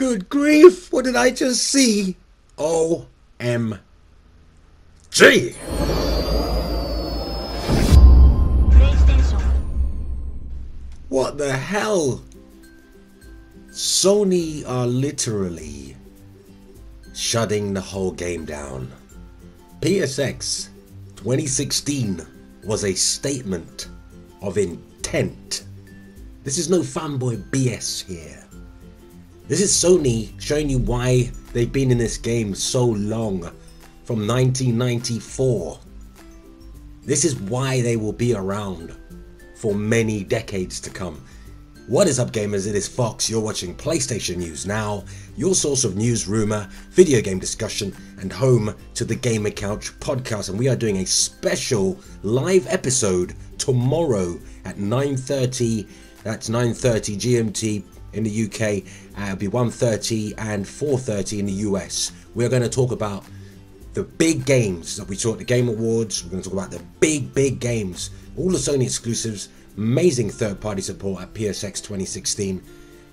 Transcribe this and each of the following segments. Good grief, what did I just see? OMG! What the hell? Sony are literally shutting the whole game down. PSX 2016 was a statement of intent. This is no fanboy BS here. This is Sony showing you why they've been in this game so long, from 1994. This is why they will be around for many decades to come. What is up, gamers? It is Fox. You're watching PlayStation News Now, your source of news, rumor, video game discussion, and home to the Gamer Couch podcast. And we are doing a special live episode tomorrow at 9:30. That's 9:30 GMT in the UK. It'll be 1:30 and 4:30 in the US. We're going to talk about the big games that we saw at the Game Awards. We're going to talk about the big games, all the Sony exclusives. Amazing third-party support at PSX 2016.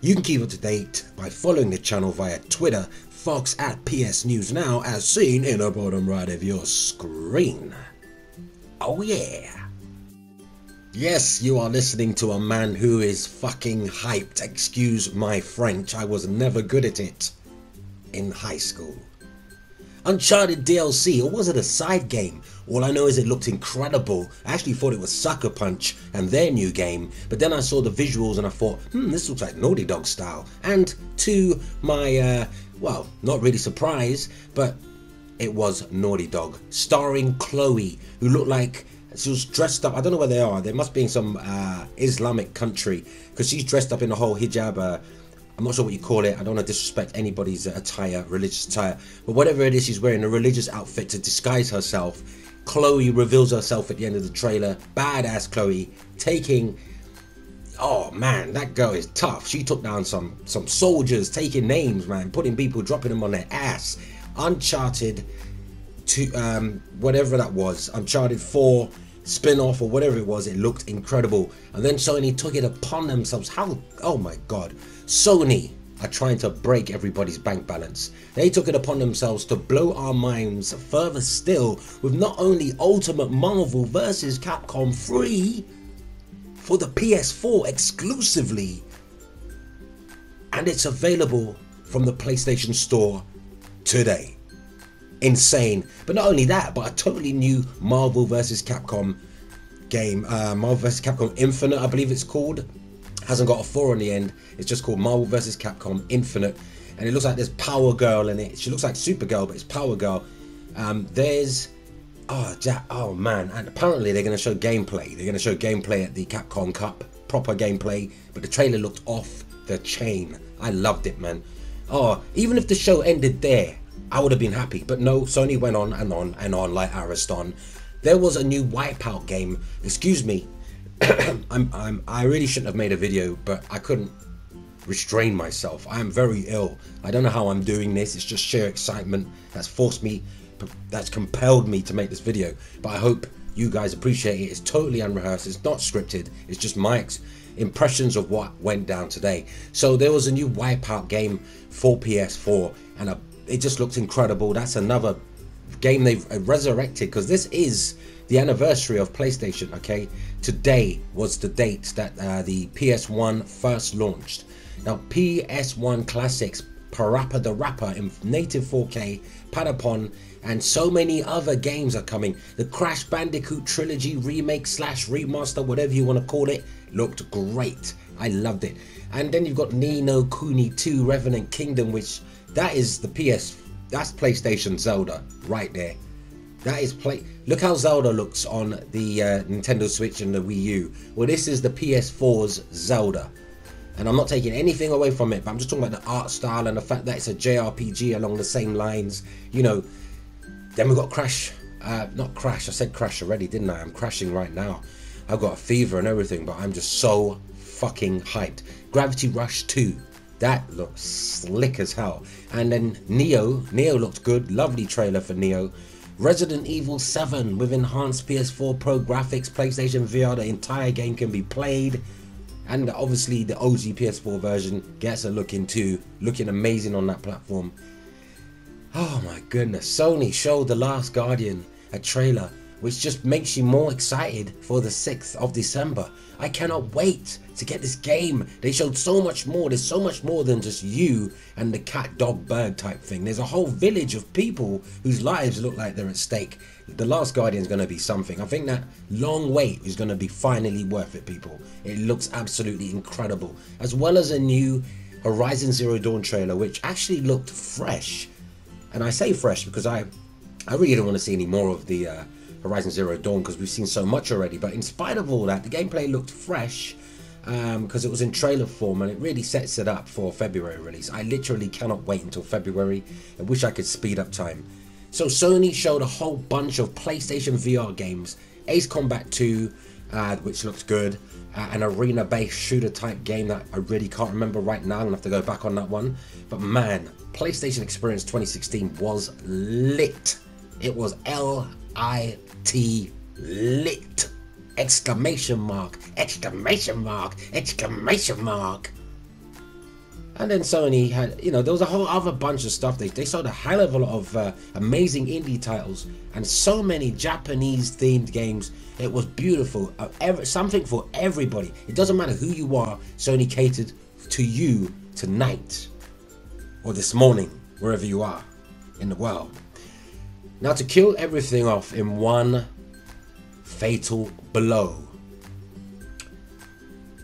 You can keep up to date by following the channel via Twitter, Fox at PS News Now, as seen in the bottom right of your screen. Oh yeah. Yes, you are listening to a man who is fucking hyped. Excuse my French, I was never good at it in high school. Uncharted DLC, or was it a side game? All I know is it looked incredible. I actually thought it was Sucker Punch and their new game, but then I saw the visuals and I thought, this looks like Naughty Dog style. And to my, well, not really surprise, but it was Naughty Dog, starring Chloe, who looked like she was dressed up. I don't know where they are. They must be in some Islamic country, because she's dressed up in a whole hijab. I'm not sure what you call it. I don't want to disrespect anybody's attire, religious attire, but whatever it is, she's wearing a religious outfit to disguise herself. Chloe reveals herself at the end of the trailer. Badass Chloe taking, oh man, that girl is tough. She took down some soldiers, taking names, man, putting people, dropping them on their ass. Uncharted to whatever that was, Uncharted 4 spin-off or whatever it was, it looked incredible. And then Sony took it upon themselves. How, oh my god, Sony are trying to break everybody's bank balance. They took it upon themselves to blow our minds further still with not only Ultimate Marvel vs. Capcom 3 for the PS4 exclusively, and it's available from the PlayStation Store today. Insane. But not only that, but a totally new Marvel vs. Capcom game, Marvel vs. Capcom Infinite, I believe it's called. Hasn't got a 4 on the end. It's just called Marvel vs. Capcom Infinite, and it looks like there's Power Girl in it. She looks like Supergirl, but it's Power Girl. There's oh man, and apparently they're going to show gameplay. They're going to show gameplay at the Capcom Cup, proper gameplay. But the trailer looked off the chain. I loved it, man. Oh, even if the show ended there, I would have been happy, but no, Sony went on and on and on like Ariston. There was a new Wipeout game. Excuse me, I really shouldn't have made a video, but I couldn't restrain myself. I am very ill. I don't know how I'm doing this. It's just sheer excitement that's forced me, that's compelled me to make this video. But I hope you guys appreciate it. It's totally unrehearsed. It's not scripted. It's just my impressions of what went down today. So there was a new Wipeout game for PS4, and it just looks incredible. That's another game they've resurrected, because this is the anniversary of PlayStation, okay? Today was the date that the PS1 first launched. Now, PS1 classics, Parappa the Rapper in native 4K, Patapon, and so many other games are coming. The Crash Bandicoot trilogy remake / remaster, whatever you want to call it, looked great. I loved it. And then you've got Ni No Kuni 2 Revenant Kingdom, which that is the that's PlayStation Zelda right there. That is look how Zelda looks on the Nintendo Switch and the Wii U. Well, this is the PS4's Zelda. And I'm not taking anything away from it, but I'm just talking about the art style and the fact that it's a JRPG along the same lines, you know. Then we've got Crash, not Crash, I said Crash already, didn't I? I'm crashing right now. I've got a fever and everything, but I'm just so fucking hyped. Gravity Rush 2. That looks slick as hell. And then Nioh. Nioh looked good. Lovely trailer for Nioh. Resident Evil 7 with enhanced PS4 Pro graphics, PlayStation VR. The entire game can be played. And obviously the OG PS4 version gets a look in too, looking amazing on that platform. Oh my goodness, Sony showed The Last Guardian a trailer which just makes you more excited for the 6th of December. I cannot wait to get this game. They showed so much more. There's so much more than just you and the cat, dog, bird type thing. There's a whole village of people whose lives look like they're at stake. The Last Guardian is going to be something. I think that long wait is going to be finally worth it, people. It looks absolutely incredible. As well as a new Horizon Zero Dawn trailer, which actually looked fresh. And I say fresh because I really don't want to see any more of the Horizon Zero Dawn, because we've seen so much already. But in spite of all that, the gameplay looked fresh because it was in trailer form, and it really sets it up for February release. I literally cannot wait until February. I wish I could speed up time. So Sony showed a whole bunch of PlayStation VR games. Ace Combat 2, which looks good, an arena-based shooter type game that I really can't remember right now. I'm gonna have to go back on that one. But man, PlayStation Experience 2016 was lit. It was L-I-T, lit, exclamation mark, exclamation mark, exclamation mark. And then Sony had, you know, there was a whole other bunch of stuff. They sold a hell of a lot of amazing indie titles and so many Japanese themed games. It was beautiful, something for everybody. It doesn't matter who you are, Sony catered to you tonight or this morning, wherever you are in the world. Now, to kill everything off in one fatal blow,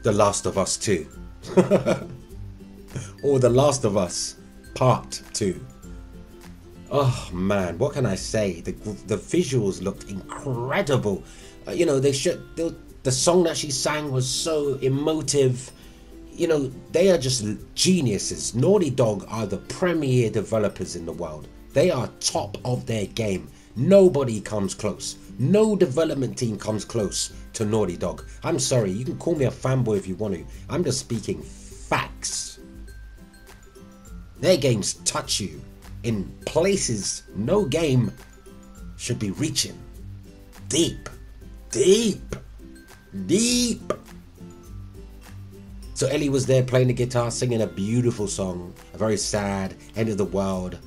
The Last of Us 2. Or The Last of Us Part 2. Oh man, what can I say? The visuals looked incredible. You know, the song that she sang was so emotive. You know, they are just geniuses. Naughty Dog are the premier developers in the world. They are top of their game. Nobody comes close. No development team comes close to Naughty Dog. I'm sorry, you can call me a fanboy if you want to. I'm just speaking facts. Their games touch you in places no game should be reaching. Deep, deep, deep. So Ellie was there playing the guitar, singing a beautiful song, a very sad, end of the world,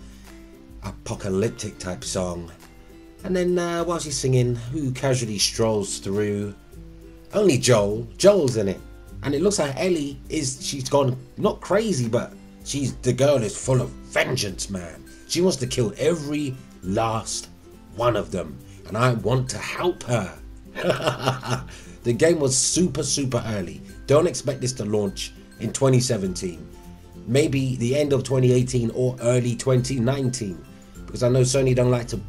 apocalyptic type song. And then while she's singing, who casually strolls through? Only Joel's in it, and it looks like Ellie is, she's gone not crazy, but she's, the girl is full of vengeance, man. She wants to kill every last one of them, and I want to help her. The game was super early. Don't expect this to launch in 2017, maybe the end of 2018 or early 2019, because I know Sony don't like to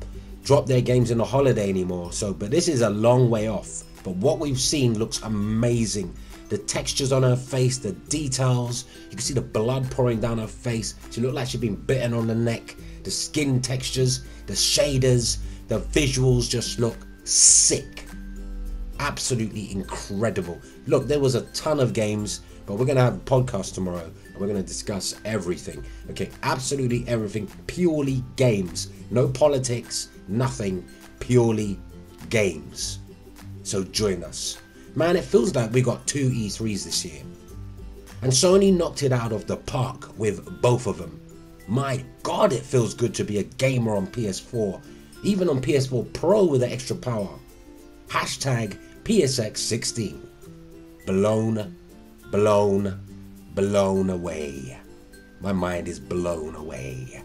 drop their games in a holiday anymore. So, but this is a long way off. But what we've seen looks amazing. The textures on her face, the details, you can see the blood pouring down her face. She looked like she'd been bitten on the neck. The skin textures, the shaders, the visuals just look sick. Absolutely incredible. Look, there was a ton of games, but we're gonna have a podcast tomorrow and we're gonna discuss everything. Okay, absolutely everything, purely games. No politics, nothing, purely games. So join us. Man, it feels like we got two E3s this year. And Sony knocked it out of the park with both of them. My God, it feels good to be a gamer on PS4, even on PS4 Pro with the extra power. Hashtag PSX 16. Blown away. My mind is blown away.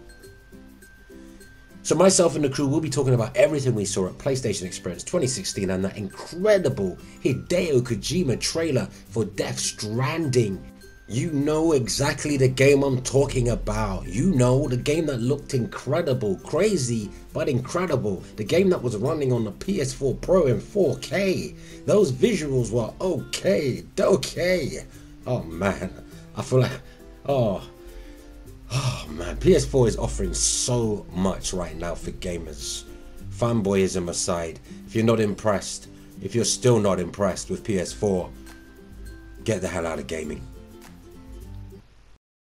So myself and the crew will be talking about everything we saw at PlayStation Experience 2016 and that incredible Hideo Kojima trailer for Death Stranding. You know exactly the game I'm talking about. You know, the game that looked incredible, crazy, but incredible. The game that was running on the PS4 Pro in 4K. Those visuals were okay. Oh man, I feel like, oh man, PS4 is offering so much right now for gamers. Fanboyism aside, if you're not impressed, if you're still not impressed with PS4, get the hell out of gaming.